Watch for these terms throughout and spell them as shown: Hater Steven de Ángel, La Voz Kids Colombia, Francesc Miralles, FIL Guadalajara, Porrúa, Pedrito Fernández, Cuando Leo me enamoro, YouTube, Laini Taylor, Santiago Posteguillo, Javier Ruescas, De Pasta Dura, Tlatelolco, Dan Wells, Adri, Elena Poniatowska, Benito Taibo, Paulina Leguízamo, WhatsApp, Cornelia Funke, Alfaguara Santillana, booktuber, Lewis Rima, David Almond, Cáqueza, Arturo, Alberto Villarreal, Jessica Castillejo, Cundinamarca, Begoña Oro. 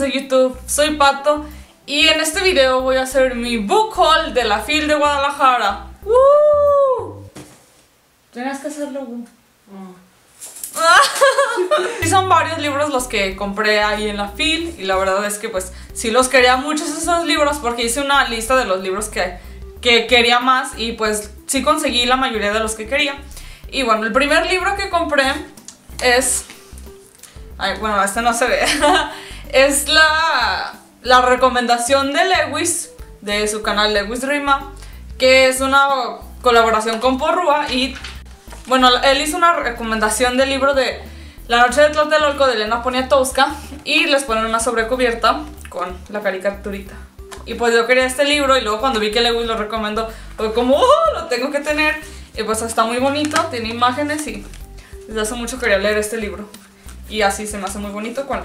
de YouTube, soy Pato y en este video voy a hacer mi book haul de la FIL de Guadalajara. ¡Woo! Tenías que hacerlo. Sí, son varios libros los que compré ahí en la FIL y la verdad es que pues sí los quería muchos esos libros porque hice una lista de los libros que quería más y pues sí conseguí la mayoría de los que quería. Y bueno, el primer libro que compré es... Ay, bueno, este no se ve. Es la recomendación de Lewis, de su canal Lewis Rima, que es una colaboración con Porrúa. Y bueno, él hizo una recomendación del libro de La noche de Tlatelolco de Elena Poniatowska y les ponen una sobrecubierta con la caricaturita. Y pues yo quería este libro y luego cuando vi que Lewis lo recomendó, fue como ¡oh! Lo tengo que tener. Y pues está muy bonito, tiene imágenes y desde hace mucho quería leer este libro. Y así se me hace muy bonito con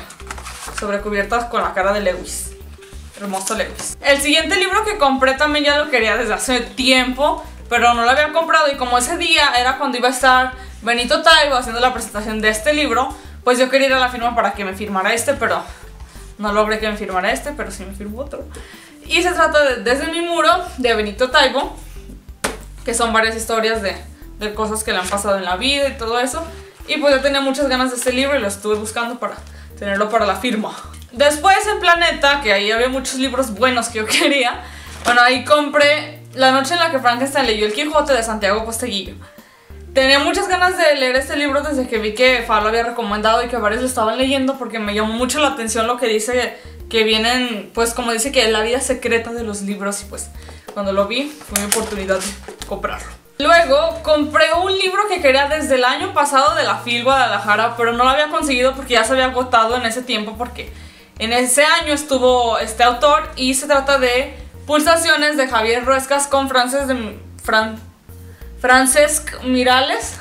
sobrecubiertas con la cara de Lewis. Hermoso Lewis. El siguiente libro que compré también ya lo quería desde hace tiempo, pero no lo había comprado. Y como ese día era cuando iba a estar Benito Taibo haciendo la presentación de este libro, pues yo quería ir a la firma para que me firmara este, pero no logré que me firmara este, pero sí me firmó otro. Y se trata de Desde mi muro, de Benito Taibo, que son varias historias de cosas que le han pasado en la vida y todo eso. Y pues yo tenía muchas ganas de este libro y lo estuve buscando para tenerlo para la firma. Después en Planeta, que ahí había muchos libros buenos que yo quería, bueno, ahí compré La noche en la que Frankenstein leyó El Quijote de Santiago Posteguillo. Tenía muchas ganas de leer este libro desde que vi que Fa lo había recomendado y que varios lo estaban leyendo porque me llamó mucho la atención lo que dice que vienen, pues como dice que es la vida secreta de los libros y pues cuando lo vi fue mi oportunidad de comprarlo. Luego compré un libro que quería desde el año pasado de la FIL Guadalajara, pero no lo había conseguido porque ya se había agotado en ese tiempo porque en ese año estuvo este autor y se trata de Pulsaciones de Javier Ruescas con Francesc Miralles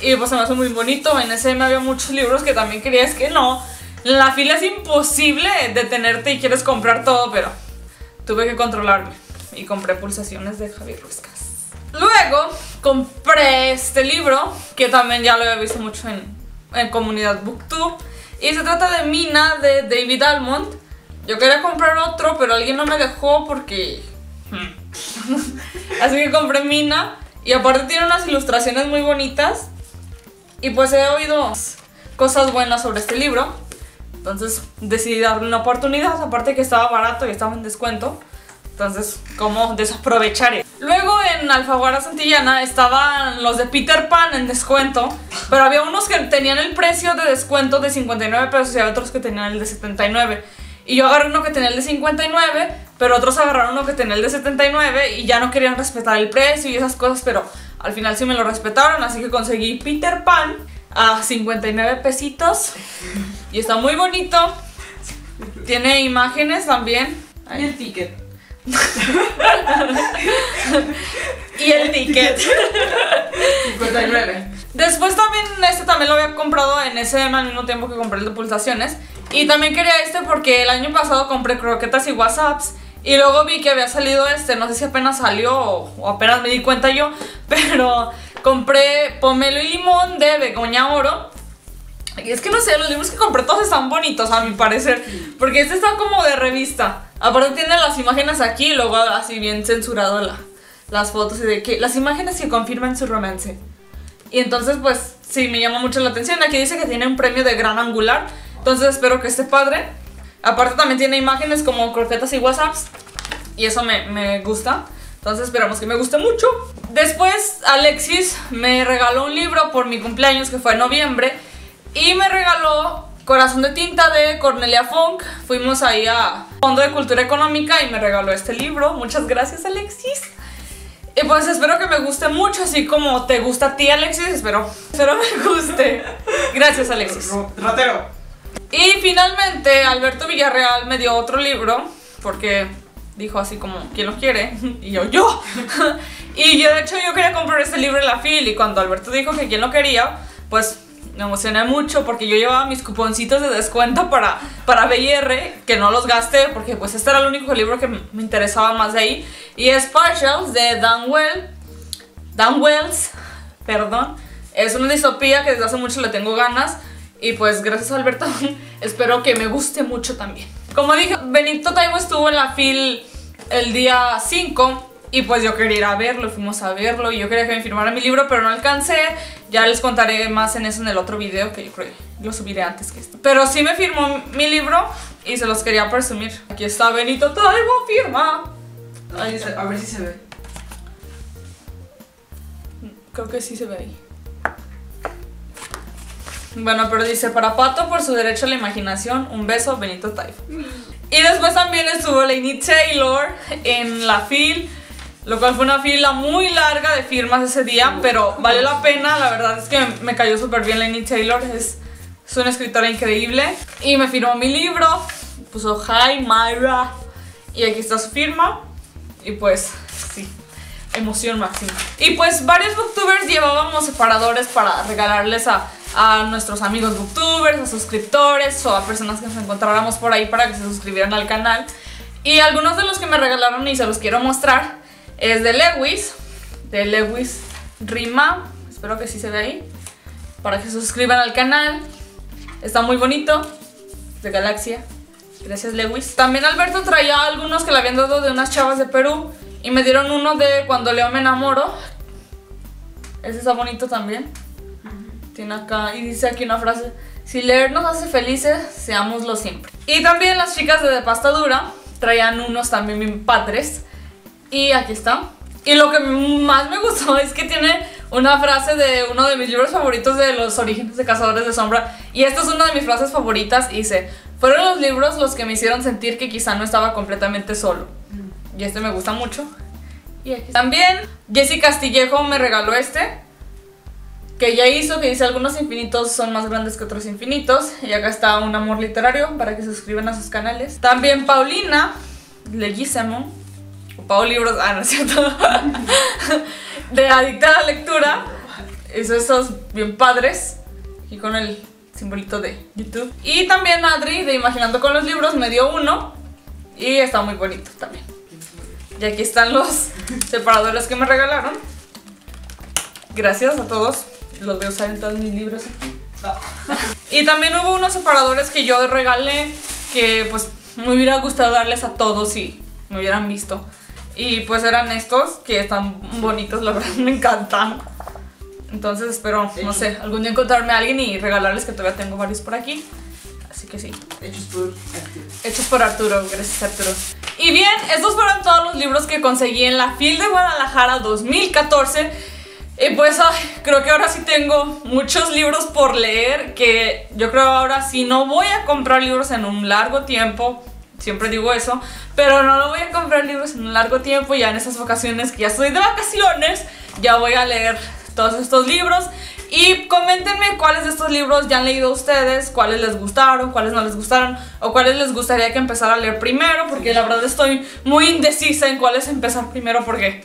y pues se me hace muy bonito. En ese me había muchos libros que también quería, es que no, la FIL es imposible detenerte y quieres comprar todo, pero tuve que controlarme y compré Pulsaciones de Javier Ruescas. Luego compré este libro que también ya lo había visto mucho en comunidad booktube y se trata de Mina de David Almond. Yo quería comprar otro pero alguien no me dejó porque... Así que compré Mina y aparte tiene unas ilustraciones muy bonitas y pues he oído cosas buenas sobre este libro, entonces decidí darle una oportunidad, aparte que estaba barato y estaba en descuento. Entonces, ¿cómo desaprovecharé? Luego en Alfaguara Santillana estaban los de Peter Pan en descuento, pero había unos que tenían el precio de descuento de 59 pesos y había otros que tenían el de 79. Y yo agarré uno que tenía el de 59, pero otros agarraron uno que tenía el de 79 y ya no querían respetar el precio y esas cosas, pero al final sí me lo respetaron, así que conseguí Peter Pan a 59 pesitos. Y está muy bonito. Tiene imágenes también. Y el ticket. Y el ticket 59. Después también este también lo había comprado en ese al mismo tiempo que compré el de Pulsaciones. Y también quería este porque el año pasado compré Croquetas y WhatsApps y luego vi que había salido este, no sé si apenas salió o apenas me di cuenta yo, pero compré Pomelo y Limón de Begoña Oro. Y es que no sé, los libros que compré todos están bonitos a mi parecer, porque este está como de revista. Aparte tiene las imágenes aquí y luego así bien censurado las fotos y de que las imágenes que confirman su romance. Y entonces pues sí, me llama mucho la atención. Aquí dice que tiene un premio de gran angular, entonces espero que esté padre. Aparte también tiene imágenes como croquetas y whatsapps y eso me gusta. Entonces esperamos que me guste mucho. Después Alexis me regaló un libro por mi cumpleaños que fue en noviembre y me regaló Corazón de Tinta de Cornelia Funke. Fuimos ahí a Fondo de Cultura Económica y me regaló este libro. Muchas gracias, Alexis. Y pues espero que me guste mucho, así como te gusta a ti, Alexis. Espero me guste. Gracias, Alexis. Ratero. Y finalmente Alberto Villarreal me dio otro libro porque dijo así como, ¿quién lo quiere? Y yo. Y yo de hecho yo quería comprar este libro en la FIL y cuando Alberto dijo que quién lo quería, pues... me emocioné mucho porque yo llevaba mis cuponcitos de descuento para BR, que no los gasté porque pues este era el único libro que me interesaba más de ahí. Y es Partials de Dan Wells, perdón. Es una distopía que desde hace mucho le tengo ganas Y pues gracias a Alberto, espero que me guste mucho también. Como dije, Benito Taibo estuvo en la FIL el día 5 y pues yo quería ir a verlo, fuimos a verlo y yo quería que me firmara mi libro, pero no alcancé. Ya les contaré más en eso en el otro video, que yo creo que lo subiré antes que esto. Pero sí me firmó mi libro y se los quería presumir. Aquí está Benito Taibo, firma. Ahí se... A ver si se ve. Creo que sí se ve ahí. Bueno, pero dice, para Pato por su derecho a la imaginación, un beso, Benito Taibo. Y después también estuvo Laini Taylor en la FIL, lo cual fue una fila muy larga de firmas ese día, pero valió la pena. La verdad es que me cayó súper bien Laini Taylor, es una escritora increíble. Y me firmó mi libro, puso hi Myra, y aquí está su firma. Y pues, sí, emoción máxima. Y pues varios booktubers llevábamos separadores para regalarles a nuestros amigos booktubers, a suscriptores o a personas que nos encontráramos por ahí para que se suscribieran al canal. Y algunos de los que me regalaron y se los quiero mostrar es de Lewis Rima, espero que sí se ve ahí, para que se suscriban al canal. Está muy bonito, de Galaxia, gracias Lewis. También Alberto traía algunos que le habían dado de unas chavas de Perú y me dieron uno de Cuando Leo Me Enamoro. Ese está bonito también. Tiene acá, y dice aquí una frase: si leer nos hace felices, seámoslo siempre. Y también las chicas de Pasta Dura traían unos también bien padres. Y aquí está. Y lo que más me gustó es que tiene una frase de uno de mis libros favoritos, de Los Orígenes de Cazadores de Sombra. Y esta es una de mis frases favoritas. Y dice: fueron los libros los que me hicieron sentir que quizá no estaba completamente solo. Y este me gusta mucho. Y aquí está. También Jessica Castillejo me regaló este, que ella hizo, que dice: algunos infinitos son más grandes que otros infinitos. Y acá está un amor literario para que se suscriban a sus canales. También Paulina Leguízamo, o Pau Libros, ah, no es cierto, de Adicta a la Lectura. Hizo esos bien padres, y con el simbolito de YouTube. Y también Adri de Imaginando con los Libros me dio uno, y está muy bonito también. Y aquí están los separadores que me regalaron. Gracias a todos. Los voy a usar en todos mis libros aquí. No. Y también hubo unos separadores que yo regalé, que pues me hubiera gustado darles a todos si me hubieran visto. Y pues eran estos, que están bonitos, la verdad me encantan. Entonces espero, no sé, algún día encontrarme a alguien y regalarles, que todavía tengo varios por aquí. Así que sí. Hechos por Arturo. Hechos por Arturo, gracias Arturo. Y bien, estos fueron todos los libros que conseguí en la FIL de Guadalajara 2014. Y pues creo que ahora sí tengo muchos libros por leer, que yo creo ahora sí no voy a comprar libros en un largo tiempo. Siempre digo eso, pero no lo voy a comprar libros en un largo tiempo. Ya en esas vacaciones, que ya estoy de vacaciones, ya voy a leer todos estos libros. Y coméntenme cuáles de estos libros ya han leído ustedes, cuáles les gustaron, cuáles no les gustaron, o cuáles les gustaría que empezara a leer primero, porque la verdad estoy muy indecisa en cuáles empezar primero, porque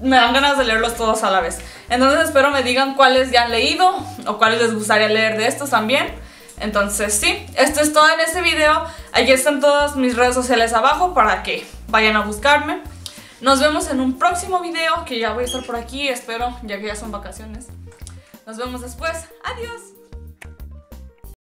me dan ganas de leerlos todos a la vez. Entonces espero me digan cuáles ya han leído o cuáles les gustaría leer de estos también. Entonces sí, esto es todo en este video. Aquí están todas mis redes sociales abajo para que vayan a buscarme. Nos vemos en un próximo video, que ya voy a estar por aquí, espero, ya que ya son vacaciones. Nos vemos después, adiós.